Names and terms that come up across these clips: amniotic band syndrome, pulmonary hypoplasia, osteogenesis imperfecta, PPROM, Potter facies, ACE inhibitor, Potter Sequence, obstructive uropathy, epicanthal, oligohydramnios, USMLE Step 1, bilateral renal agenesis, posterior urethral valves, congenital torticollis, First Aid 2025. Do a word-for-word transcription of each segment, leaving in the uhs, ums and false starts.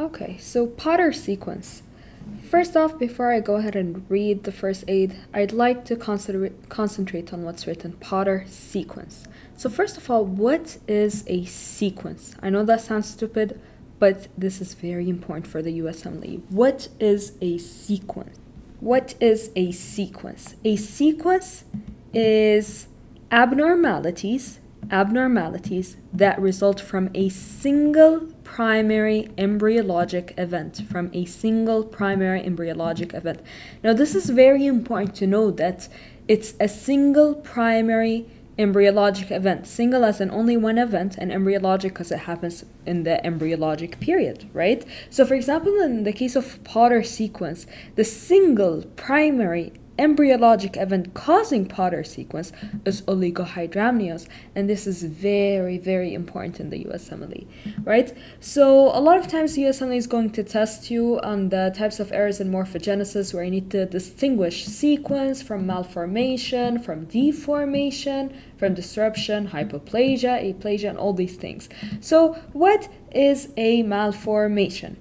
Okay, so Potter sequence. First off, before I go ahead and read the first aid, I'd like to concentrate on what's written, Potter sequence. So first of all, what is a sequence? I know that sounds stupid, but this is very important for the U S M L E. What is a sequence? What is a sequence? A sequence is abnormalities, abnormalities that result from a single primary embryologic event, from a single primary embryologic event. Now, this is very important to know that it's a single primary embryologic event, single as in only one event, and embryologic because it happens in the embryologic period, right? So, for example, in the case of Potter sequence, the single primary embryologic event causing Potter sequence is oligohydramnios, and this is very, very important in the U S M L E, right? So a lot of times the U S M L E is going to test you on the types of errors in morphogenesis, where you need to distinguish sequence from malformation, from deformation, from disruption, hypoplasia, aplasia, and all these things. So what is a malformation?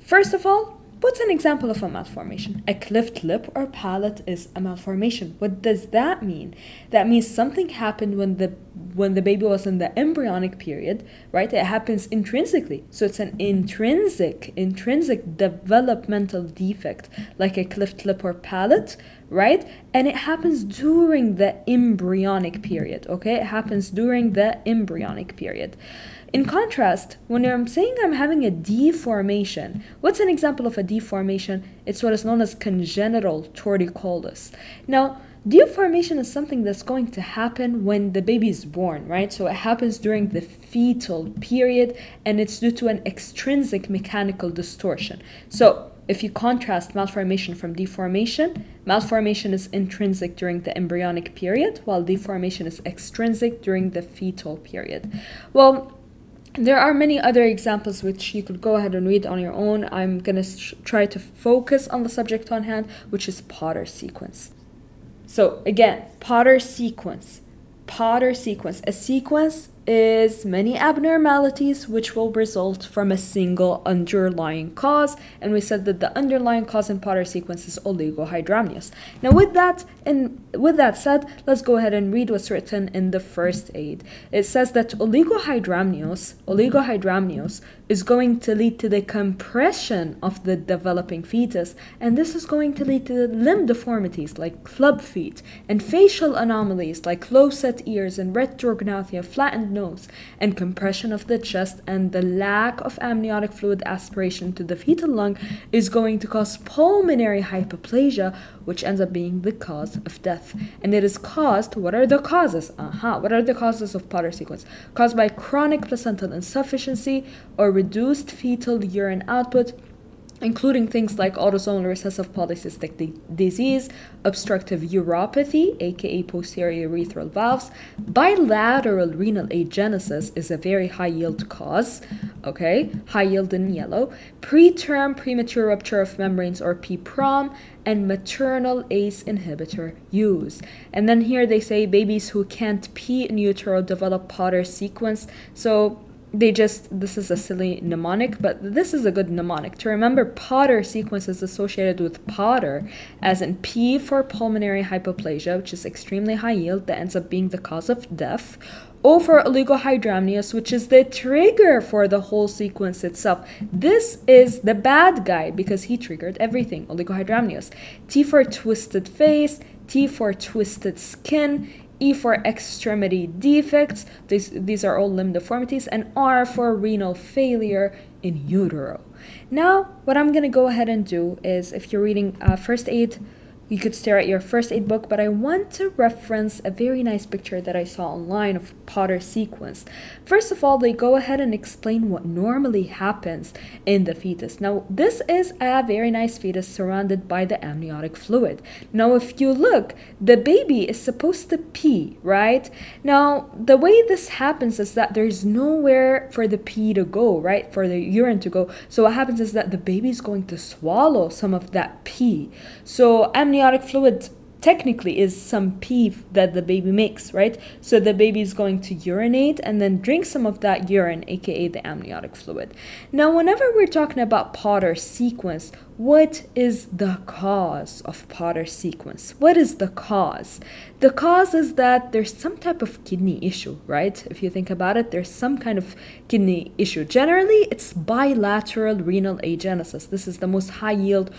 First of all, what's an example of a malformation? A cleft lip or palate is a malformation. What does that mean? That means something happened when the when the baby was in the embryonic period, right? It happens intrinsically. So it's an intrinsic, intrinsic developmental defect, like a cleft lip or palate, right? And it happens during the embryonic period, okay? It happens during the embryonic period. In contrast, when I'm saying I'm having a deformation, what's an example of a deformation? It's what is known as congenital torticollis. Now, deformation is something that's going to happen when the baby is born, right? So it happens during the fetal period, and it's due to an extrinsic mechanical distortion. So if you contrast malformation from deformation, malformation is intrinsic during the embryonic period, while deformation is extrinsic during the fetal period. Well, there are many other examples which you could go ahead and read on your own. I'm going to try to focus on the subject on hand, which is Potter sequence. So again, Potter sequence. Potter sequence. A sequence is many abnormalities which will result from a single underlying cause. And we said that the underlying cause in Potter sequence is oligohydramnios. Now with that, and with that said, let's go ahead and read what's written in the first aid. It says that oligohydramnios, oligohydramnios is going to lead to the compression of the developing fetus, and this is going to lead to limb deformities like club feet and facial anomalies like close-set ears and retrognathia, flattened nose, and compression of the chest, and the lack of amniotic fluid aspiration to the fetal lung is going to cause pulmonary hypoplasia, which ends up being the cause of death. And it is caused, what are the causes? Uh-huh, what are the causes of Potter sequence? Caused by chronic placental insufficiency or reduced fetal urine output, including things like autosomal recessive polycystic di disease, obstructive uropathy, aka posterior urethral valves. Bilateral renal agenesis is a very high yield cause, okay, high yield in yellow. Preterm premature rupture of membranes, or P P R O M, and maternal A C E inhibitor use. And then here they say babies who can't pee in utero develop Potter sequence. So they just, this is a silly mnemonic, but this is a good mnemonic to remember. Potter sequence is associated with Potter, as in P for pulmonary hypoplasia, which is extremely high yield, that ends up being the cause of death. O for oligohydramnios, which is the trigger for the whole sequence itself. This is the bad guy because he triggered everything, oligohydramnios. T for twisted face, T for twisted skin, E for extremity defects, these, these are all limb deformities, and R for renal failure in utero. Now, what I'm going to go ahead and do is, if you're reading uh, first aid, you could stare at your first aid book, but I want to reference a very nice picture that I saw online of Potter sequence. First of all, they go ahead and explain what normally happens in the fetus. Now, this is a very nice fetus surrounded by the amniotic fluid. Now, if you look, the baby is supposed to pee, right? Now, the way this happens is that there's nowhere for the pee to go, right? For the urine to go. So what happens is that the baby is going to swallow some of that pee. So amniotic fluid technically is some pee that the baby makes, right? So the baby is going to urinate and then drink some of that urine, aka the amniotic fluid. Now, whenever we're talking about Potter sequence, what is the cause of Potter sequence? What is the cause? The cause is that there's some type of kidney issue, right? If you think about it, there's some kind of kidney issue. Generally, it's bilateral renal agenesis. This is the most high-yield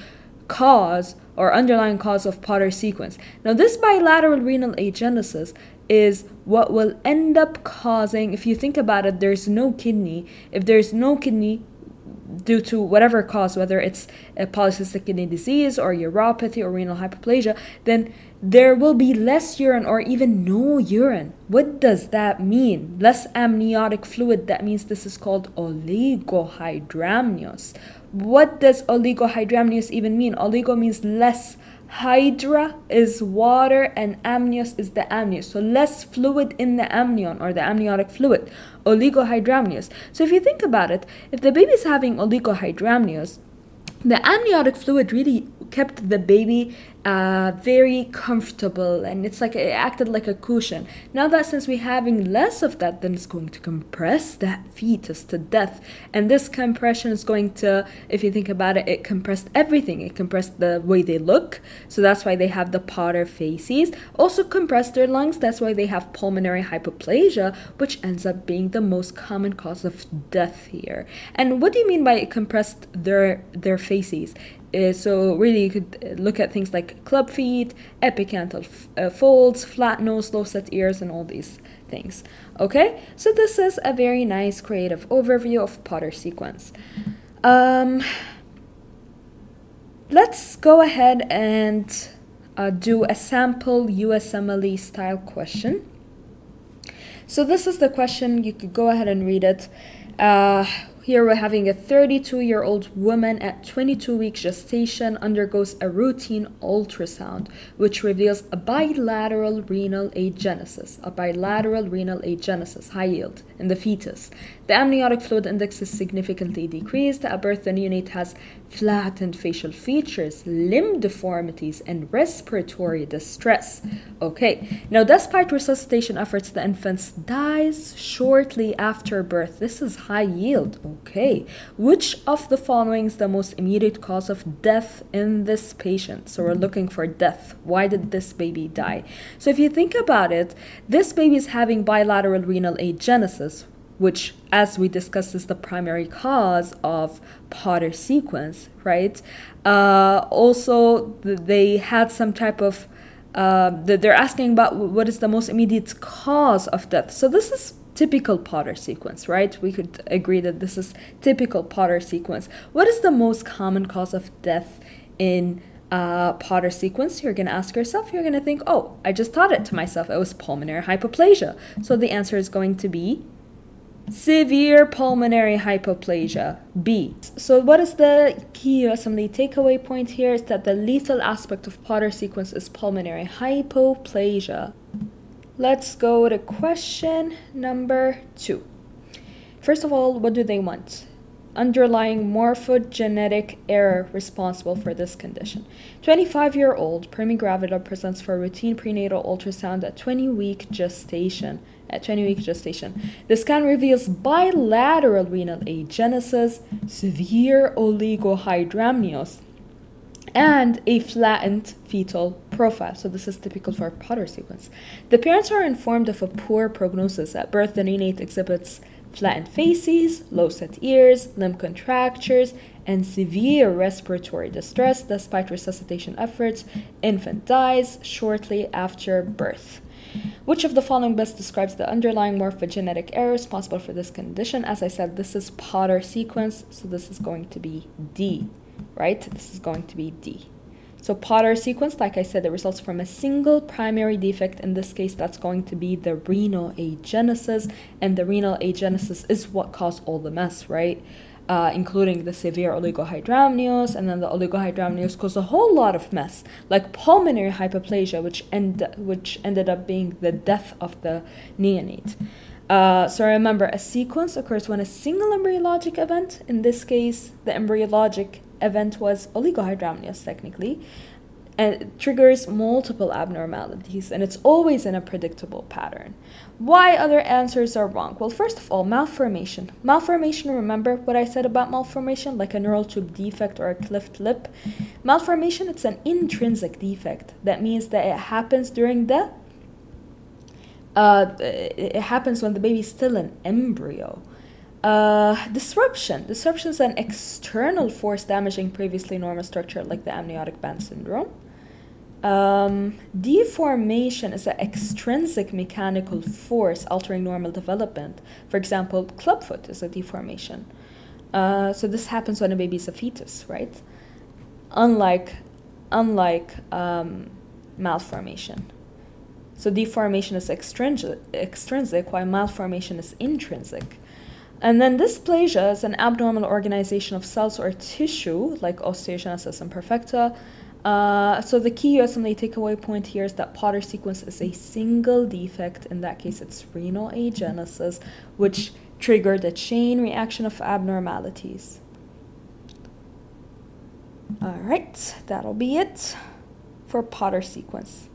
cause or underlying cause of Potter sequence. Now, this bilateral renal agenesis is what will end up causing, if you think about it, there's no kidney. If there's no kidney, due to whatever cause, whether it's a polycystic kidney disease or uropathy or renal hypoplasia, then there will be less urine or even no urine. What does that mean? Less amniotic fluid. That means this is called oligohydramnios. What does oligohydramnios even mean? Oligo means less. Hydra is water and amnios is the amnion. So less fluid in the amnion or the amniotic fluid. Oligohydramnios. So if you think about it, if the baby is having oligohydramnios, the amniotic fluid really kept the baby uh, very comfortable, and it's like it acted like a cushion. Now that since we're having less of that, then it's going to compress that fetus to death. And this compression is going to, if you think about it, it compressed everything. It compressed the way they look, so that's why they have the Potter facies. Also compressed their lungs, that's why they have pulmonary hypoplasia, which ends up being the most common cause of death here. And what do you mean by it compressed their their facies? Uh, so really you could look at things like club feet, epicanthal f uh, folds, flat nose, low set ears, and all these things. Okay, so this is a very nice creative overview of Potter sequence. Um, let's go ahead and uh, do a sample U S M L E style question. So this is the question, you could go ahead and read it. Uh, Here we're having a thirty-two-year-old woman at twenty-two week gestation undergoes a routine ultrasound, which reveals a bilateral renal agenesis, a bilateral renal agenesis, high yield, in the fetus. The amniotic fluid index is significantly decreased. At birth, the neonate has flattened facial features, limb deformities, and respiratory distress. Okay, now despite resuscitation efforts, the infant dies shortly after birth. This is high yield. Okay, which of the following is the most immediate cause of death in this patient? So we're looking for death. Why did this baby die? So if you think about it, this baby is having bilateral renal agenesis, which, as we discussed, is the primary cause of Potter sequence, right? Uh, also, they had some type of, uh, they're asking about what is the most immediate cause of death. So this is typical Potter sequence, right? We could agree that this is typical Potter sequence. What is the most common cause of death in uh, Potter sequence? You're going to ask yourself, you're going to think, oh, I just taught it to myself. It was pulmonary hypoplasia. So the answer is going to be severe pulmonary hypoplasia, B. So what is the key U S M L E takeaway point here is that the lethal aspect of Potter sequence is pulmonary hypoplasia. Let's go to question number two. First of all, what do they want? Underlying morphogenetic error responsible for this condition. twenty-five-year-old Premi gravida presents for routine prenatal ultrasound at twenty-week gestation. At twenty-week gestation. The scan reveals bilateral renal agenesis, severe oligohydramnios, and a flattened fetal profile. So this is typical for Potter sequence. The parents are informed of a poor prognosis. At birth, the neonate exhibits flattened faces, low set ears, limb contractures, and severe respiratory distress. Despite resuscitation efforts, infant dies shortly after birth. Which of the following best describes the underlying morphogenetic error responsible for this condition? As I said, this is Potter sequence, so this is going to be D, right? This is going to be D. So Potter sequence, like I said, it results from a single primary defect. In this case, that's going to be the renal agenesis, and the renal agenesis is what caused all the mess, right? Uh, including the severe oligohydramnios, and then the oligohydramnios caused a whole lot of mess, like pulmonary hypoplasia, which end which ended up being the death of the neonate. Uh, so remember, a sequence occurs when a single embryologic event, in this case, the embryologic event was oligohydramnios technically, and triggers multiple abnormalities, and it's always in a predictable pattern. Why other answers are wrong? Well, first of all, malformation. Malformation, remember what I said about malformation, like a neural tube defect or a cleft lip? Malformation, it's an intrinsic defect. That means that it happens during the, uh, it happens when the baby is still an embryo. Uh, disruption. Disruption is an external force damaging previously normal structure, like the amniotic band syndrome. Um, deformation is an extrinsic mechanical force altering normal development. For example, clubfoot is a deformation. Uh, so this happens when a baby is a fetus, right? Unlike, unlike um, malformation. So deformation is extrinsic, extrinsic, while malformation is intrinsic. And then dysplasia is an abnormal organization of cells or tissue, like osteogenesis imperfecta. Uh, so the key U S M L E takeaway point here is that Potter sequence is a single defect. In that case, it's renal agenesis, which triggered a chain reaction of abnormalities. All right, that'll be it for Potter sequence.